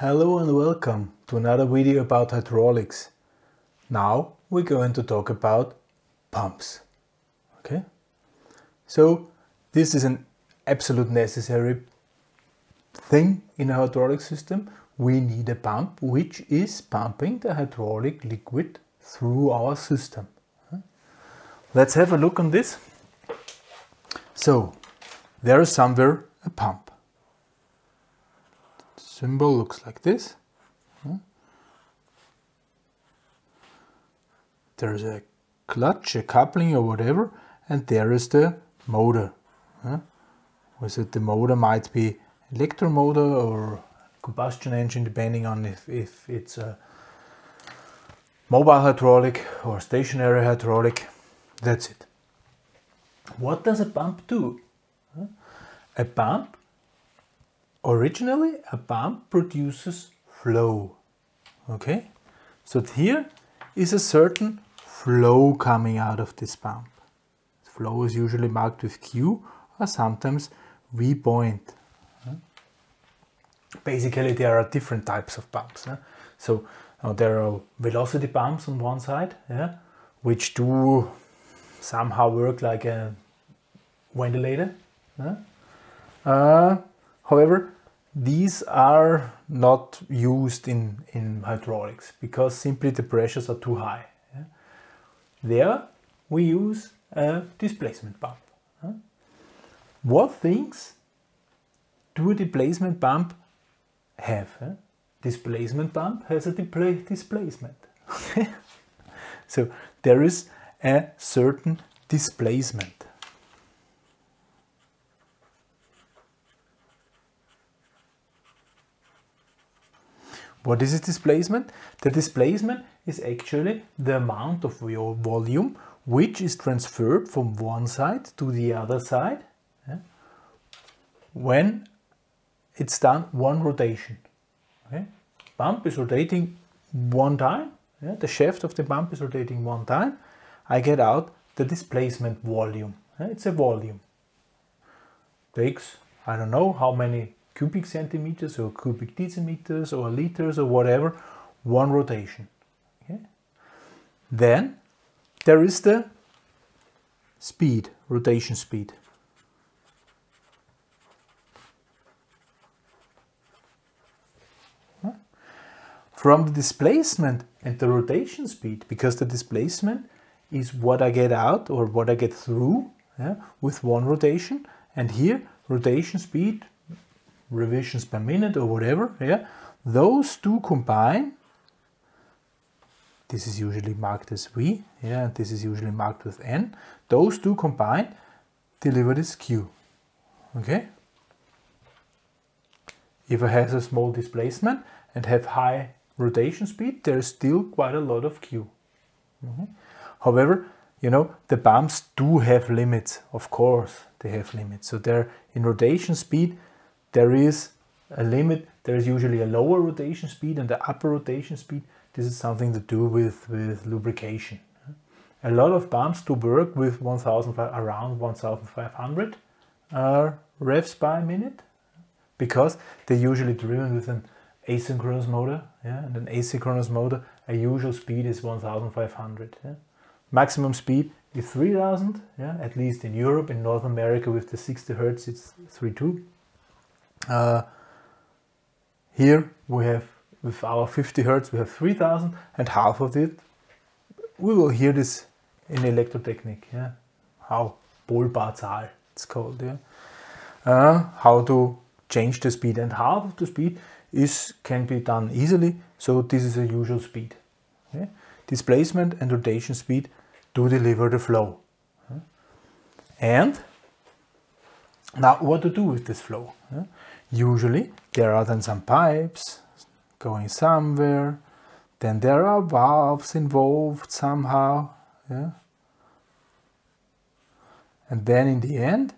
Hello and welcome to another video about hydraulics. Now we're going to talk about pumps. Okay, so this is an absolute necessary thing in a hydraulic system. We need a pump which is pumping the hydraulic liquid through our system. Let's have a look on this. So there is somewhere a pump. Symbol looks like this. There is a clutch, a coupling or whatever, and there is the motor. The motor might be electromotor or combustion engine, depending on if it's a mobile hydraulic or stationary hydraulic. That's it. What does a pump do? A pump . Originally, a pump produces flow, okay? So here is a certain flow coming out of this pump. Flow is usually marked with Q or sometimes V point. Basically, there are different types of pumps. So there are velocity pumps on one side, which do somehow work like a ventilator. However, these are not used in hydraulics because simply the pressures are too high. There we use a displacement pump. What things do a displacement pump have? Displacement pump has a displacement. So there is a certain displacement. What is a displacement? The displacement is actually the amount of your volume which is transferred from one side to the other side when it's done one rotation. Okay? Pump is rotating one time, the shaft of the pump is rotating one time. I get out the displacement volume. It's a volume. Takes, I don't know how many cubic centimeters or cubic decimeters or liters or whatever, one rotation. Okay? Then there is the speed, rotation speed. From the displacement and the rotation speed, because the displacement is what I get out or what I get through with one rotation, and here rotation speed, revisions per minute or whatever, those two combine. This is usually marked as V, and this is usually marked with N. Those two combine deliver this Q. Okay? If I have a small displacement and have high rotation speed, there is still quite a lot of Q. However, the pumps do have limits, of course they have limits. So they're in rotation speed. There is a limit. There is usually a lower rotation speed and the upper rotation speed. This is something to do with lubrication. A lot of pumps do work with around 1,500 revs per minute because they're usually driven with an asynchronous motor. And an asynchronous motor, a usual speed is 1,500. Maximum speed is 3,000. At least in Europe, in North America, with the 60 hertz, it's 3.2. Here we have, with our 50 hertz, we have 3,000, and half of it, we will hear this in electrotechnic, how Polbarzahl it's called, how to change the speed, and half of the speed can be done easily, so this is a usual speed. Displacement and rotation speed to deliver the flow. And now what to do with this flow? Usually there are then some pipes going somewhere, then there are valves involved somehow, and then in the end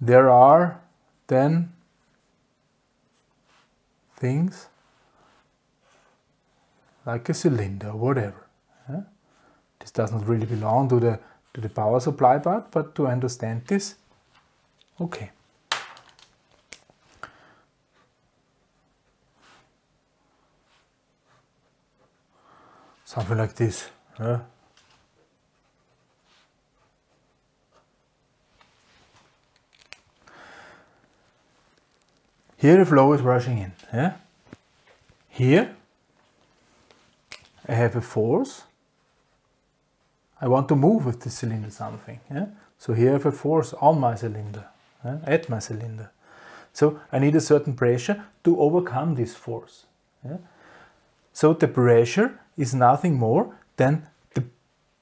there are then things like a cylinder, whatever. This does not really belong to the power supply part, but to understand this, okay. something like this. Huh? Here the flow is rushing in. Yeah? Here I have a force. I want to move with the cylinder something. Yeah? So here I have a force on my cylinder, yeah? At my cylinder. So I need a certain pressure to overcome this force. Yeah? So the pressure is nothing more than the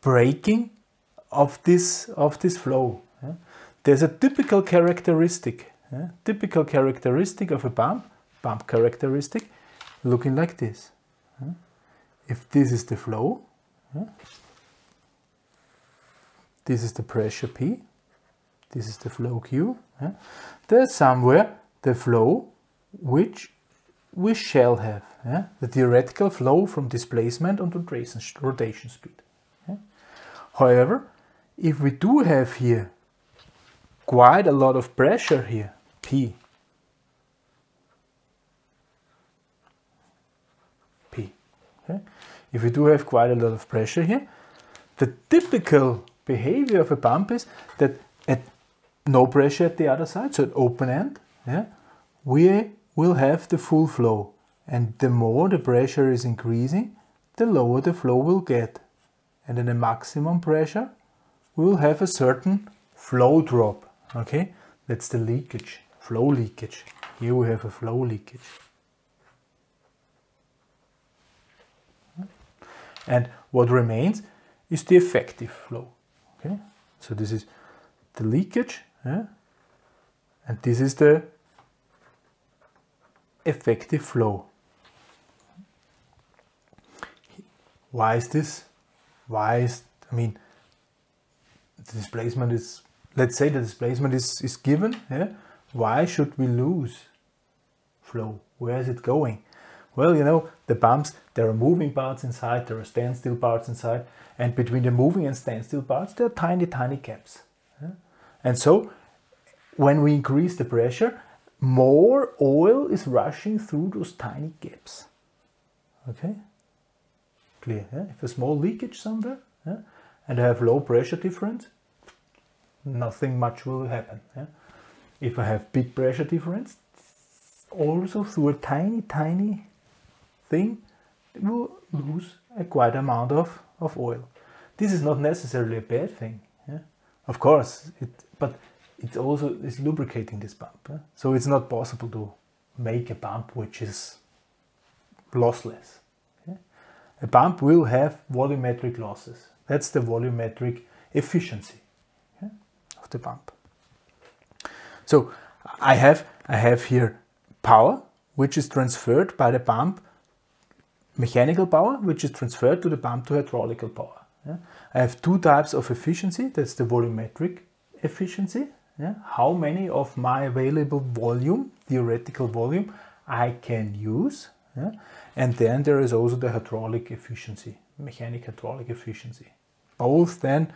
braking of this flow. Yeah? There's a typical characteristic. Yeah, typical characteristic of a bump characteristic, looking like this. Yeah. If this is the flow, yeah, this is the pressure P, this is the flow Q, yeah, there's somewhere the flow which we shall have, yeah, the theoretical flow from displacement onto rotation speed. Yeah. However, if we do have here quite a lot of pressure here, P. Okay? If we do have quite a lot of pressure here, the typical behavior of a bump is that at no pressure at the other side, so at open end, yeah, we will have the full flow. And the more the pressure is increasing, the lower the flow will get. And in a maximum pressure, we will have a certain flow drop. Okay? That's the leakage, flow leakage. Here we have a flow leakage. And what remains is the effective flow. Okay? So this is the leakage, yeah? And this is the effective flow. Why is this? I mean, the displacement is, let's say the displacement is given, yeah? Why should we lose flow? Where is it going? Well, you know, the bumps, there are moving parts inside, there are standstill parts inside, and between the moving and standstill parts, there are tiny, tiny gaps. Yeah? And so, when we increase the pressure, more oil is rushing through those tiny gaps. Okay? Clear, yeah? If a small leakage somewhere, yeah? And I have low pressure difference, nothing much will happen. Yeah? If I have big pressure difference, also through a tiny, tiny thing, it will lose a quite amount of oil. This is not necessarily a bad thing, yeah? Of course, but it also is lubricating this bump. Yeah? So it's not possible to make a bump which is lossless. Yeah? A bump will have volumetric losses. That's the volumetric efficiency. The bump. So I have here power which is transferred by the bump, mechanical power which is transferred to the bump to hydraulical power. Yeah? I have two types of efficiency, that's the volumetric efficiency, yeah? How many of my available volume, theoretical volume, I can use, yeah? And then there is also the hydraulic efficiency, mechanical hydraulic efficiency. Both then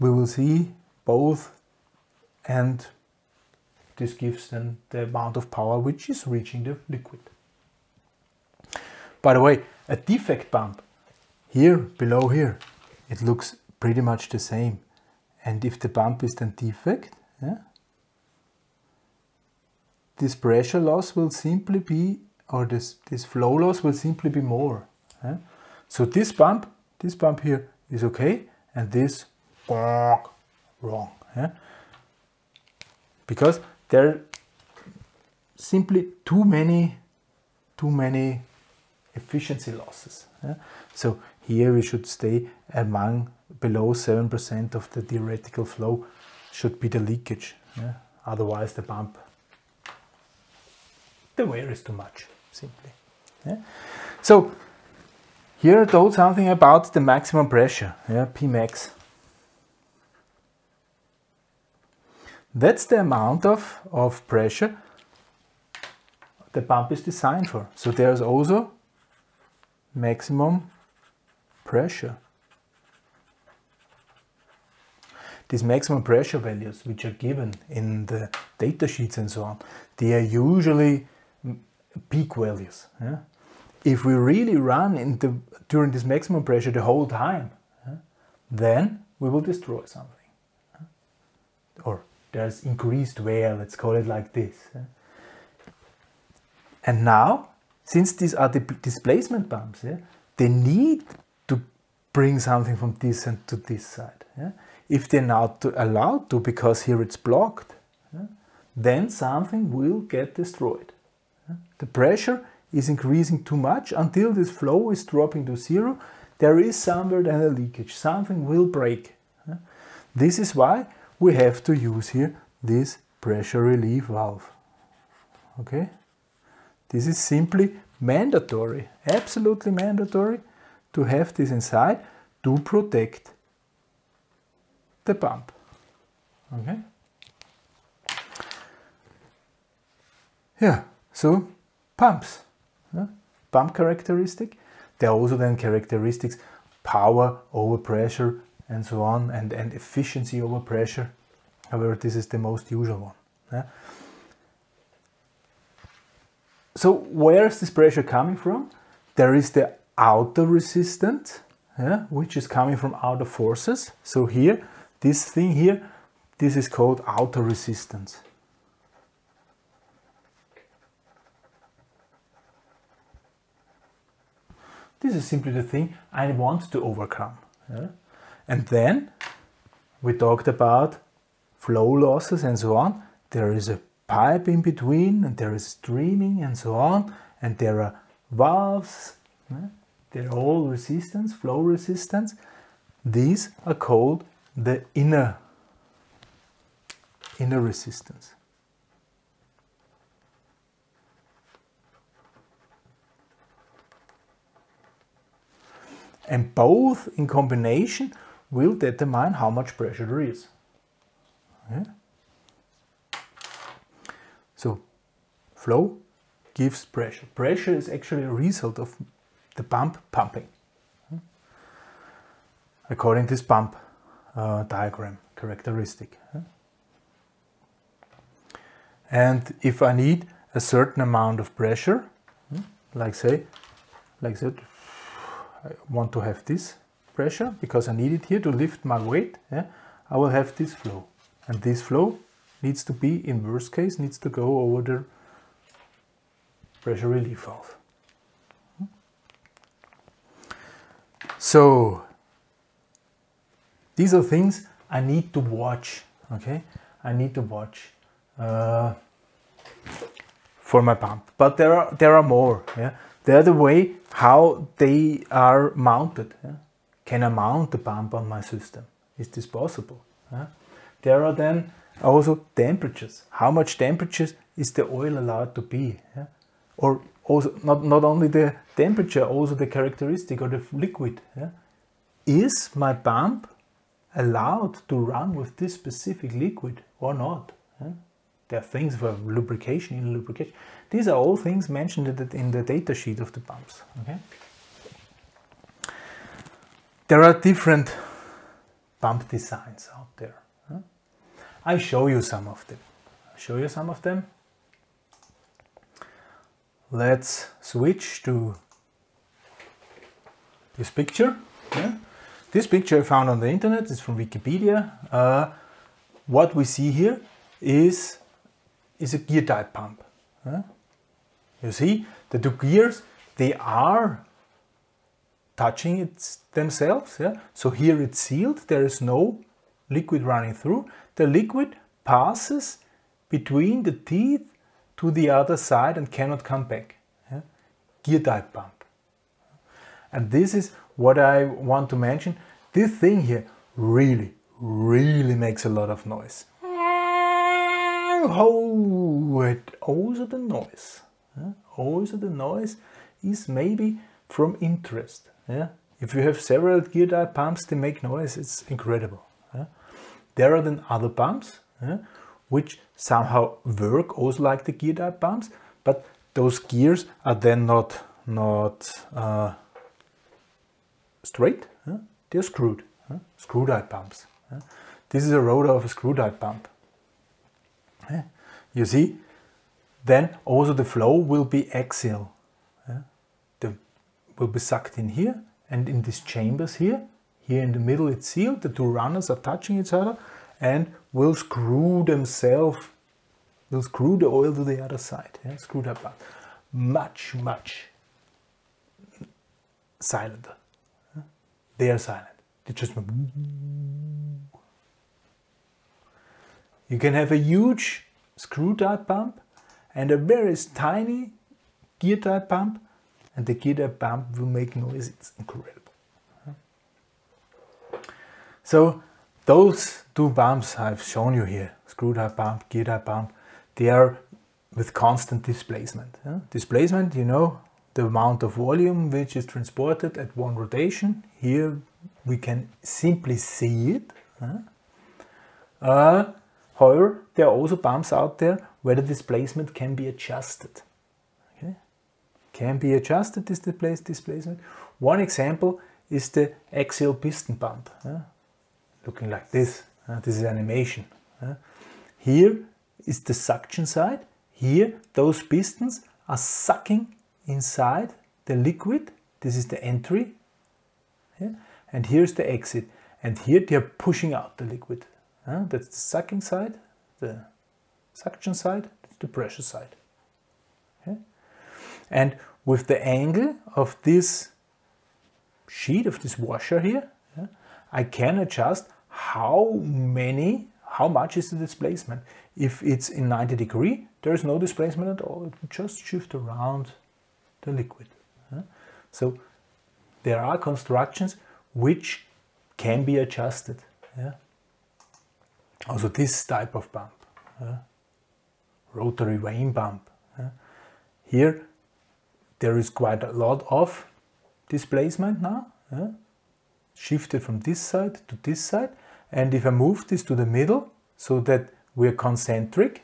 we will see both, and this gives them the amount of power which is reaching the liquid. By the way, a defect bump here below here, it looks pretty much the same. And if the bump is then defect, yeah, this pressure loss will simply be, or this flow loss will simply be more. Yeah? So this bump here is okay, and this wrong. Yeah? Because there are simply too many efficiency losses. Yeah? So here we should stay among below 7% of the theoretical flow should be the leakage. Yeah? Otherwise the bump, the wear is too much, simply. Yeah? So here I told something about the maximum pressure, yeah? Pmax. That's the amount of pressure the pump is designed for. So there's also maximum pressure. These maximum pressure values, which are given in the data sheets and so on, they are usually peak values. Yeah? if we really run in during this maximum pressure the whole time, then we will destroy something. Or there's increased wear, let's call it like this. And now, since these are the displacement bumps, they need to bring something from this and to this side. If they're not allowed to, because here it's blocked, then something will get destroyed. The pressure is increasing too much until this flow is dropping to zero. There is somewhere then a leakage, something will break. This is why we have to use here this pressure relief valve. Okay? This is simply mandatory, absolutely mandatory to have this inside to protect the pump. Okay? Yeah, so pumps. Pump characteristic. There are also then characteristics, power over pressure and so on, and efficiency over pressure. However, this is the most usual one. So where is this pressure coming from? There is the outer resistance, which is coming from outer forces. So here, this thing here, this is called outer resistance. This is simply the thing I want to overcome. And then we talked about flow losses and so on. There is a pipe in between, and there is streaming and so on. And there are valves. They're all resistance, flow resistance. These are called the inner resistance. And both in combination will determine how much pressure there is. Okay. So flow gives pressure. Pressure is actually a result of the pump pumping, according to this pump diagram characteristic. And if I need a certain amount of pressure, like say, I want to have this pressure because I need it here to lift my weight, I will have this flow. And this flow needs to be, in worst case, needs to go over the pressure relief valve. So these are things I need to watch, okay? I need to watch for my pump. But there are more. They're the way how they are mounted. Can I mount the pump on my system? Is this possible? There are then also temperatures. How much temperature is the oil allowed to be? Or also not only the temperature, also the characteristic or the liquid. Is my pump allowed to run with this specific liquid or not? There are things for lubrication, inner lubrication. These are all things mentioned in the data sheet of the pumps. Okay? There are different pump designs out there. I show you some of them. Let's switch to this picture. This picture I found on the internet. It's from Wikipedia. What we see here is a gear type pump. You see, the two gears, they are touching themselves. So here it's sealed, there is no liquid running through. The liquid passes between the teeth to the other side and cannot come back. Gear type pump. And this is what I want to mention. This thing here really, really makes a lot of noise. Oh, also the noise. Also the noise is maybe from interest. If you have several gear type pumps, they make noise, it's incredible. There are then other pumps which somehow work also like the gear type pumps, but those gears are then not straight, they're screwed. Screw type pumps. This is a rotor of a screw type pump. You see, then also the flow will be axial. The will be sucked in here and in these chambers here. Here in the middle it's sealed, the two runners are touching each other and will screw themselves, will screw the oil to the other side. Yeah? Screw that part. Much, much silenter. Yeah? They are silent. They just... You can have a huge screw type pump and a very tiny gear type pump, and the gear type pump will make noise. It's incredible. So those two pumps I've shown you here, screw type pump, gear type pump, they are with constant displacement. Displacement, you know, the amount of volume which is transported at one rotation. Here we can simply see it. However, there are also pumps out there where the displacement can be adjusted. Okay? Can be adjusted, this displacement. One example is the axial piston pump, looking like this. This is animation. Here is the suction side. Here those pistons are sucking inside the liquid. This is the entry. And here's the exit. And here they are pushing out the liquid. That's the sucking side, the suction side, that's the pressure side. Okay? And with the angle of this sheet, of this washer here, I can adjust how much is the displacement. If it's in 90 degree, there is no displacement at all. It will just shift around the liquid. So there are constructions which can be adjusted. Also this type of pump, rotary vane pump. Here there is quite a lot of displacement now, shifted from this side to this side, and if I move this to the middle so that we're concentric,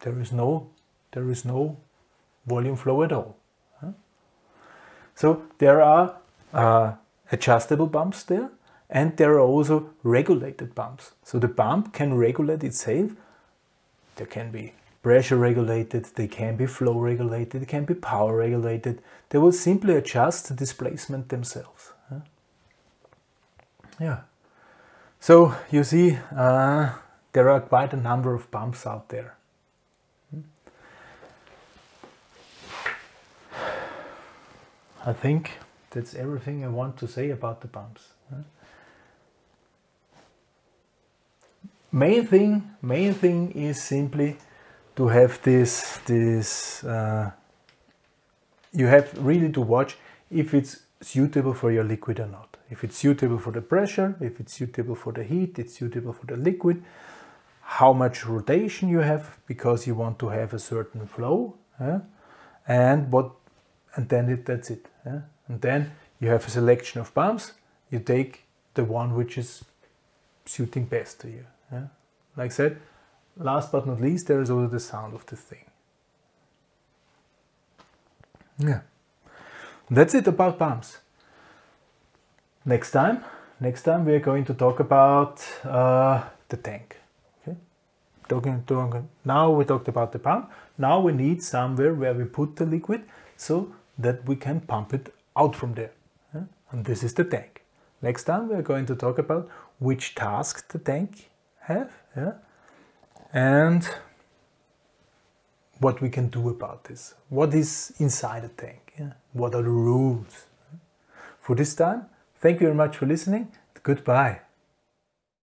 there is no volume flow at all. So there are adjustable pumps there. And there are also regulated pumps. So the pump can regulate itself. There can be pressure regulated, they can be flow regulated, it can be power regulated. They will simply adjust the displacement themselves. Yeah. So you see, there are quite a number of pumps out there. I think that's everything I want to say about the pumps. Main thing is simply to have you have really to watch if it's suitable for your liquid or not. If it's suitable for the pressure, if it's suitable for the heat, it's suitable for the liquid, how much rotation you have, because you want to have a certain flow, that's it. And then you have a selection of pumps, you take the one which is suiting best to you. Like I said, last but not least, there is also the sound of the thing. Yeah, that's it about pumps. Next time we are going to talk about the tank. Okay? Now we talked about the pump. Now we need somewhere where we put the liquid so that we can pump it out from there. And this is the tank. Next time we are going to talk about which tasks the tank have, and what we can do about this. What is inside a tank? What are the rules? For this time, thank you very much for listening. Goodbye.